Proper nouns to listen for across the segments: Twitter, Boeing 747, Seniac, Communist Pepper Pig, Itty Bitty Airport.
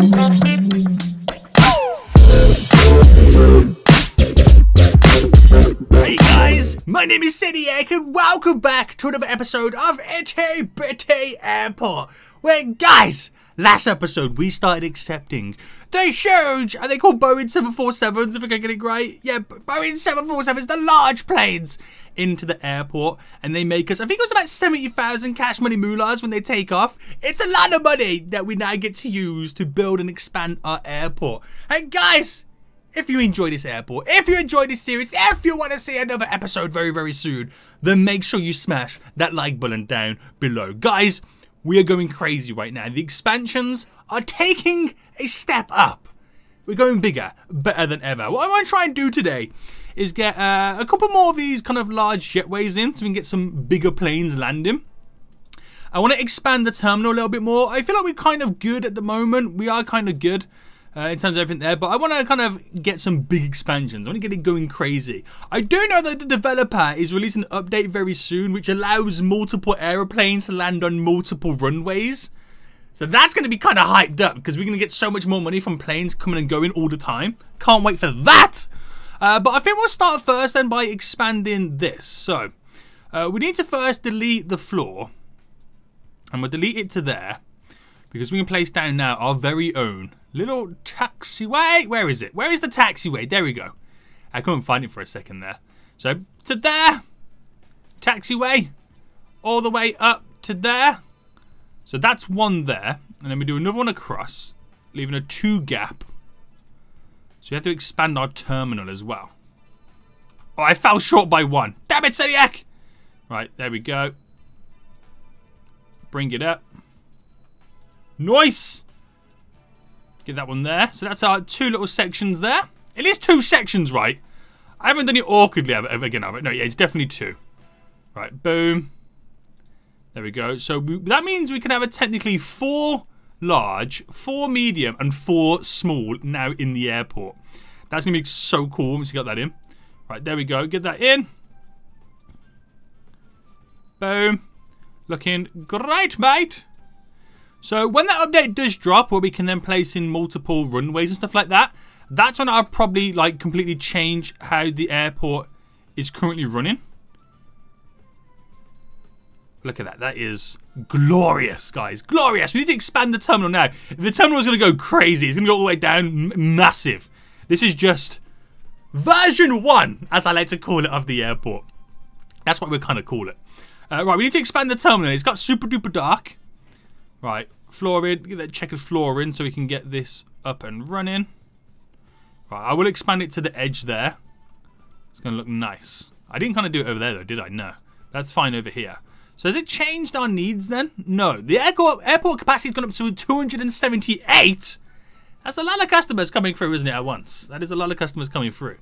Hey guys, my name is Seniac and welcome back to another episode of Itty Bitty Airport, where guys, last episode we started accepting the huge, are they called Boeing 747s if I can get it right? Yeah, Boeing 747s, the large planes, into the airport, and they make us, I think it was about 70,000 cash money moolahs when they take off. It's a lot of money that we now get to use to build and expand our airport. And guys, if you enjoy this airport, if you enjoy this series, if you want to see another episode very, very soon, then make sure you smash that like button down below. Guys, we are going crazy right now. The expansions are taking a step up. We're going bigger, better than ever. What I want to try and do today is get a couple more of these kind of large jetways in so we can get some bigger planes landing. I want to expand the terminal a little bit more. I feel like we're kind of good at the moment. We are kind of good in terms of everything there, but I want to kind of get some big expansions. I want to get it going crazy. I do know that the developer is releasing an update very soon which allows multiple aeroplanes to land on multiple runways. So that's going to be kind of hyped up because we're going to get so much more money from planes coming and going all the time. Can't wait for that! But I think we'll start first then by expanding this. So, we need to first delete the floor. And we'll delete it to there. Because we can place down now our very own little taxiway. Where is it? Where is the taxiway? There we go. I couldn't find it for a second there. So, to there. Taxiway. All the way up to there. So, that's one there. And then we do another one across. Leaving a two gap. So we have to expand our terminal as well. Oh, I fell short by one. Damn it, Seniac! Right, there we go. Bring it up. Nice! Get that one there. So that's our two little sections there. It is two sections, right? I haven't done it awkwardly again, have I? No, yeah, it's definitely two. Right, boom. There we go. So that means we can have a technically four large, four medium, and four small now in the airport. That's going to be so cool once you got that in. Right, there we go. Get that in. Boom. Looking great, mate. So when that update does drop, where we can then place in multiple runways and stuff like that, that's when I'll probably like completely change how the airport is currently running. Look at that. That is glorious, guys. Glorious. We need to expand the terminal now. The terminal is going to go crazy. It's going to go all the way down. Massive. This is just version 1, as I like to call it, of the airport. That's what we kind of call it. Right, we need to expand the terminal. It's got super duper dark. Right, floor in. Get that checkered floor in so we can get this up and running. Right, I will expand it to the edge there. It's going to look nice. I didn't kind of do it over there, though, did I? No. That's fine over here. So has it changed our needs then? No. The airport capacity has gone up to 278. That's a lot of customers coming through, isn't it, at once? That is a lot of customers coming through.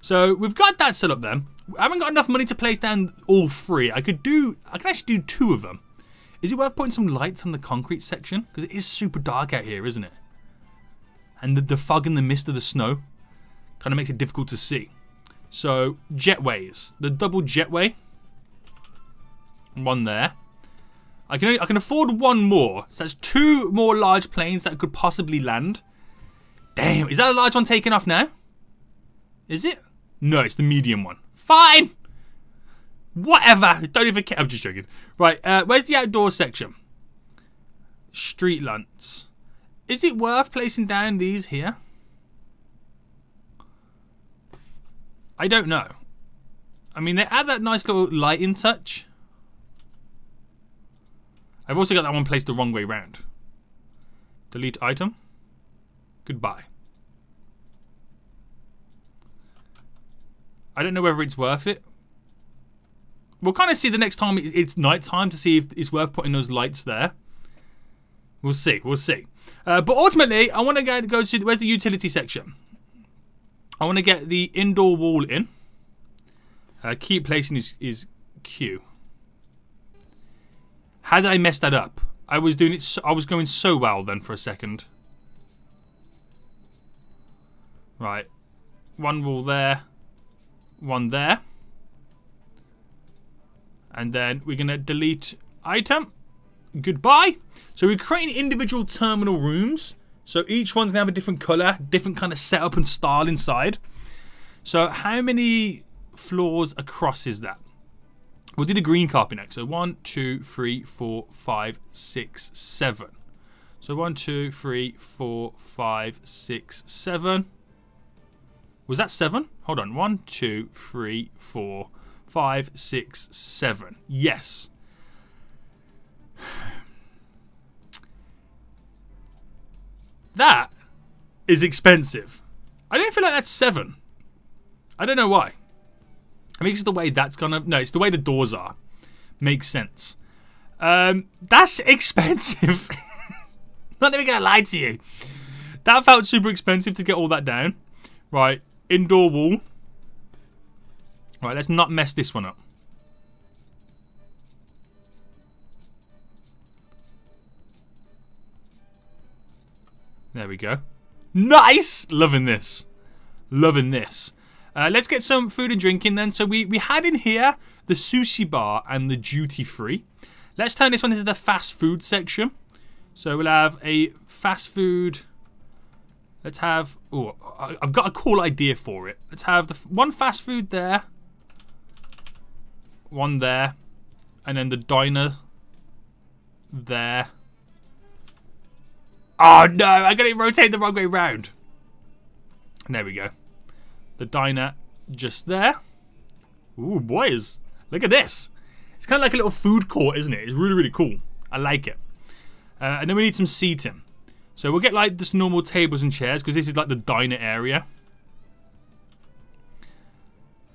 So we've got that set up then. I haven't got enough money to place down all three. I can actually do two of them. Is it worth putting some lights on the concrete section? Because it is super dark out here, isn't it? And the fog and the mist of the snow kind of makes it difficult to see. So jetways. The double jetway. One there. I can afford one more. So that's two more large planes that could possibly land. Damn, is that a large one taking off now? Is it? No, it's the medium one. Fine. Whatever. Don't even care. I'm just joking. Right, where's the outdoor section? Street lamps. Is it worth placing down these here? I don't know. I mean, they add that nice little light in touch. I've also got that one placed the wrong way round. Delete item. Goodbye. I don't know whether it's worth it. We'll kind of see the next time it's nighttime to see if it's worth putting those lights there. We'll see. We'll see. But ultimately, I want to go to... Where's the utility section? I want to get the indoor wall in. Keep placing is Q. How did I mess that up? I was doing it. I was going so well then for a second. Right, one wall there, one there, and then we're gonna delete item. Goodbye. So we're creating individual terminal rooms So each one's gonna have a different color, different kind of setup and style inside. So how many floors across is that? We'll do the green carpet next. So 1, 2, 3, 4, 5, 6, 7. So 1, 2, 3, 4, 5, 6, 7. Was that 7? Hold on. 1, 2, 3, 4, 5, 6, 7. Yes. That is expensive. I don't feel like that's 7. I don't know why. I mean, it's the way that's gonna... No, it's the way the doors are. Makes sense. That's expensive. Not even gonna lie to you. That felt super expensive to get all that down. Right. Indoor wall. Right, let's not mess this one up. There we go. Nice! Loving this. Loving this. Let's get some food and drink in then. So we had in here the sushi bar and the duty free. Let's turn this one into the fast food section. So we'll have a fast food... Let's have... Oh, I've got a cool idea for it. Let's have the one fast food there. One there, and then the diner there. Oh no, I got it rotated the wrong way round. And there we go. The diner just there. Ooh, boys, look at this. It's kind of like a little food court, isn't it? It's really, really cool. I like it. And then we need some seating. So we'll get like just normal tables and chairs because this is like the diner area.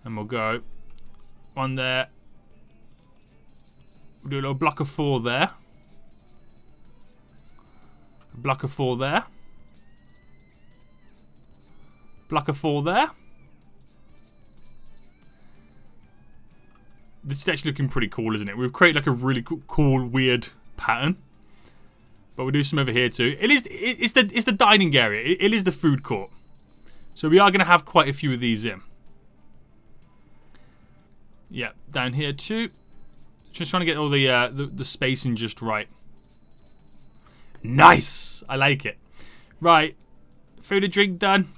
And we'll go one there. We'll do a little block of 4 there. A block of 4 there. Block of 4 there. This is actually looking pretty cool, isn't it? We've created like a really cool, weird pattern. But we'll do some over here too. It's the dining area. It is the food court. So we are going to have quite a few of these in. Yeah, down here too. Just trying to get all the spacing just right. Nice! I like it. Right. Food and drink done.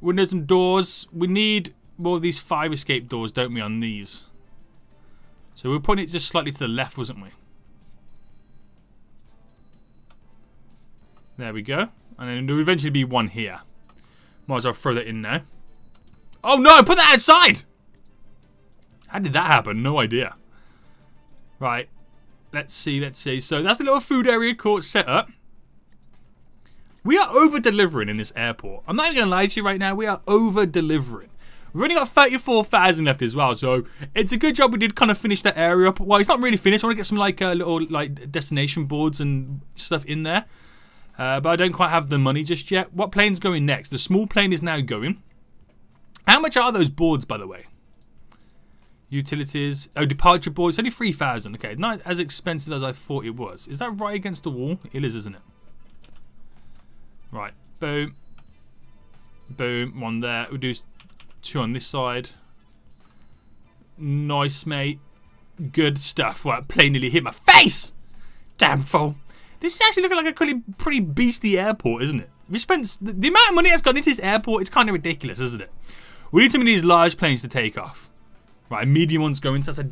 Windows and doors. We need more of these fire escape doors, don't we, on these? So we're putting it just slightly to the left, wasn't we? There we go. And then there'll eventually be one here. Might as well throw that in now. Oh no! Put that outside! How did that happen? No idea. Right. Let's see, let's see. So that's the little food area court setup. We are over-delivering in this airport. I'm not even going to lie to you right now. We are over-delivering. We've only got 34,000 left as well. So it's a good job we did kind of finish that area up. Well, it's not really finished. I want to get some like little like destination boards and stuff in there. But I don't quite have the money just yet. What plane's going next? The small plane is now going. How much are those boards, by the way? Utilities. Oh, departure boards. Only 3,000. Okay, not as expensive as I thought it was. Is that right against the wall? It is, isn't it? Right. Boom. Boom. One there. We'll do 2 on this side. Nice, mate. Good stuff. Well, that plane nearly hit my face. Damn fool. This is actually looking like a pretty beastly airport, isn't it? We spent... The amount of money that's gone into this airport is kind of ridiculous, isn't it? We need some of these large planes to take off. Right, medium one's going, so that's a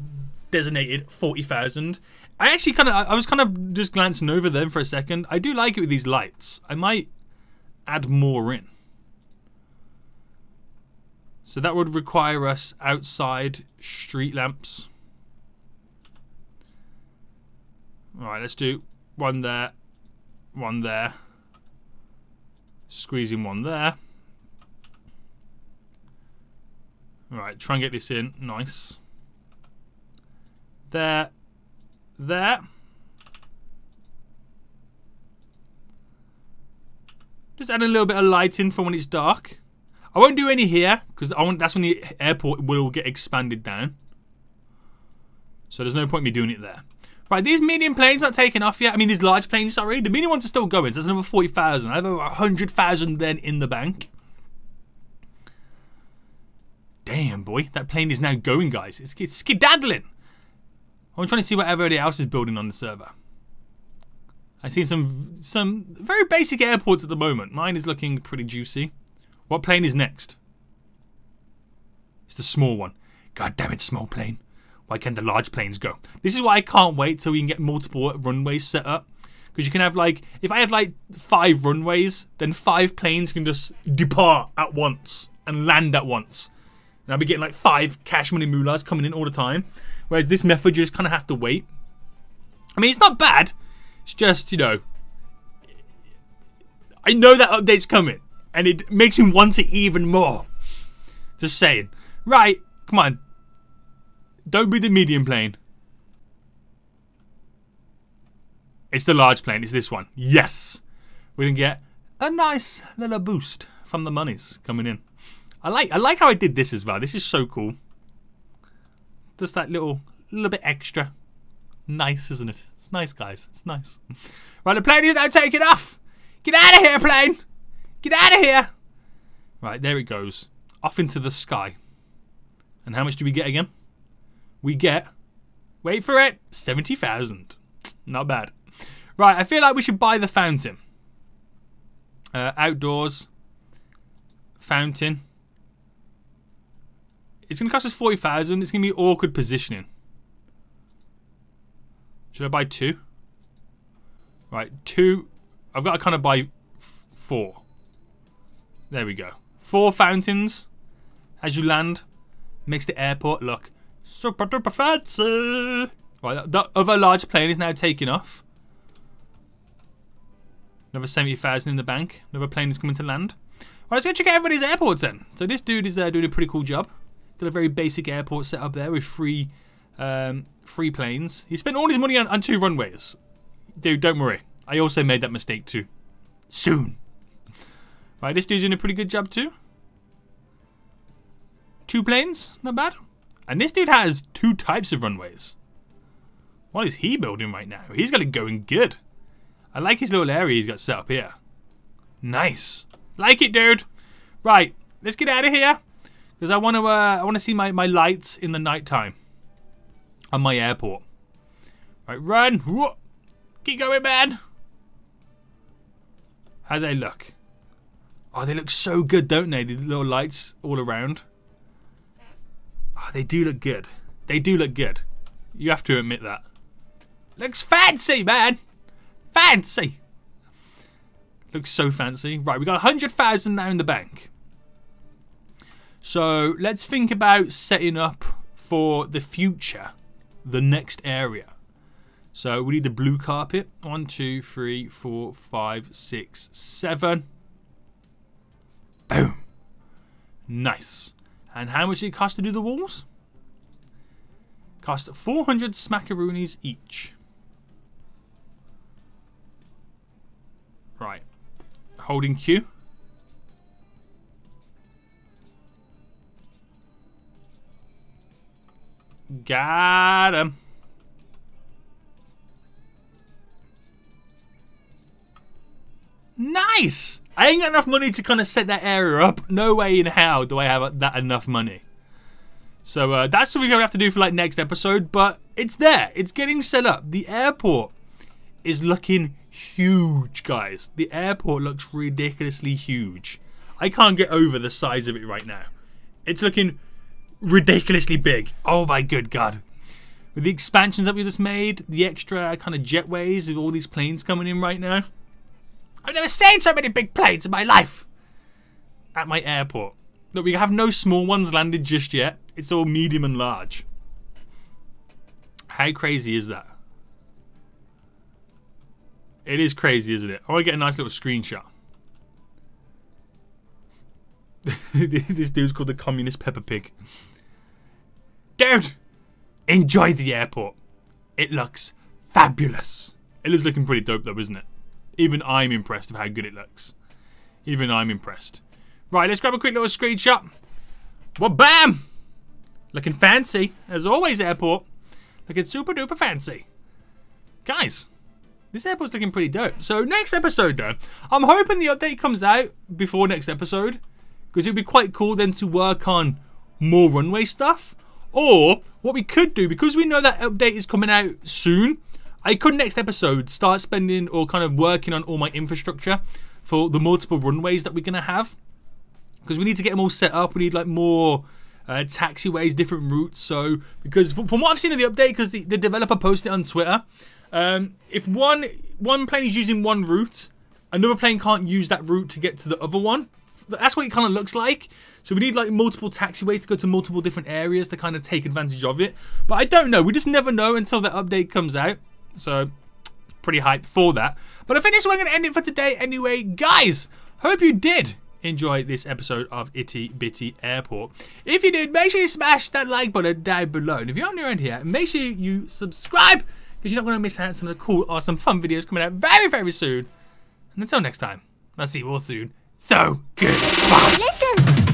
designated 40,000. I actually I was kind of just glancing over them for a second. I do like it with these lights. I might add more in. So that would require us outside street lamps. All right, let's do one there, one there. Squeezing one there. Alright, try and get this in. Nice. There. There. Just add a little bit of light in for when it's dark. I won't do any here, because that's when the airport will get expanded down. So there's no point in me doing it there. Right, these medium planes aren't taking off yet. I mean, these large planes, sorry. The medium ones are still going, so there's another 40,000. I have over 100,000 then in the bank. Damn, boy. That plane is now going, guys. It's skedaddling. I'm trying to see what everybody else is building on the server. I see some very basic airports at the moment. Mine is looking pretty juicy. What plane is next? It's the small one. God damn it, small plane. Why can't the large planes go? This is why I can't wait till we can get multiple runways set up. Because you can have like, if I had like 5 runways, then 5 planes can just depart at once and land at once. And I'll be getting like 5 cash money moolahs coming in all the time. Whereas this method, you just kind of have to wait. I mean, it's not bad. It's just, you know, I know that update's coming. And it makes me want it even more. Just saying. Right, come on. Don't be the medium plane. It's the large plane. It's this one. Yes. We can get a nice little boost from the monies coming in. I like how I did this as well. This is so cool. Just that little bit extra. Nice, isn't it? It's nice, guys. It's nice. Right, the plane is now taking off. Get out of here, plane. Get out of here. Right, there it goes. Off into the sky. And how much do we get again? We get, wait for it, 70,000. Not bad. Right, I feel like we should buy the fountain. Outdoors. Fountain. It's going to cost us 40,000. It's going to be awkward positioning. Should I buy 2? Right, 2. I've got to kind of buy 4. There we go. 4 fountains as you land. Makes the airport look super duper fancy. Right, the other large plane is now taking off. Another 70,000 in the bank. Another plane is coming to land. Right, let's go check out everybody's airports then. So this dude is doing a pretty cool job. Got a very basic airport set up there with three planes. He spent all his money on 2 runways. Dude, don't worry. I also made that mistake too. Soon. Right, this dude's doing a pretty good job too. 2 planes, not bad. And this dude has 2 types of runways. What is he building right now? He's got it going good. I like his little area he's got set up here. Nice. Like it, dude. Right, let's get out of here. Because I want to see my lights in the nighttime. On my airport. Right, run. Whoa. Keep going, man. How do they look? Oh, they look so good, don't they? The little lights all around. Oh, they do look good. They do look good. You have to admit that. Looks fancy, man. Fancy. Looks so fancy. Right, we got 100,000 now in the bank. So let's think about setting up for the future, the next area. So we need the blue carpet. 1, 2, 3, 4, 5, 6, 7. Boom. Nice. And how much did it cost to do the walls? Cost 400 smackaroonies each. Right. Holding Q. Got him. Nice! I ain't got enough money to kind of set that area up. No way in hell do I have that enough money. So that's what we're going to have to do for like next episode. But it's there. It's getting set up. The airport is looking huge, guys. The airport looks ridiculously huge. I can't get over the size of it right now. It's looking ridiculously big. Oh my good God. With the expansions that we just made, the extra kind of jetways with all these planes coming in right now. I've never seen so many big planes in my life. At my airport. Look, we have no small ones landed just yet. It's all medium and large. How crazy is that? It is crazy, isn't it? I want to get a nice little screenshot. This dude's called the Communist Pepper Pig. Dude, enjoy the airport. It looks fabulous. It is looking pretty dope though, isn't it? Even I'm impressed of how good it looks. Even I'm impressed. Right, let's grab a quick little screenshot. Well, bam! Looking fancy, as always, airport. Looking super duper fancy. Guys, this airport's looking pretty dope. So next episode, though, I'm hoping the update comes out before next episode. Because it would be quite cool then to work on more runway stuff. Or what we could do, because we know that update is coming out soon, I could next episode start spending or kind of working on all my infrastructure for the multiple runways that we're going to have, because we need to get them all set up. We need like more taxiways, different routes. So because from what I've seen in the update, because the developer posted it on Twitter, if one plane is using one route, another plane can't use that route to get to the other one. That's what it kind of looks like. So we need like multiple taxiways to go to multiple different areas to kind of take advantage of it. But I don't know. We just never know until that update comes out. So pretty hyped for that. But I think this is where I'm going to end it for today anyway. Guys, hope you did enjoy this episode of Itty Bitty Airport. If you did, make sure you smash that like button down below. And if you're on your own here, make sure you subscribe, because you're not going to miss out on some of the cool, awesome, fun videos coming out very, very soon. And until next time, I'll see you all soon. So, goodbye. Listen.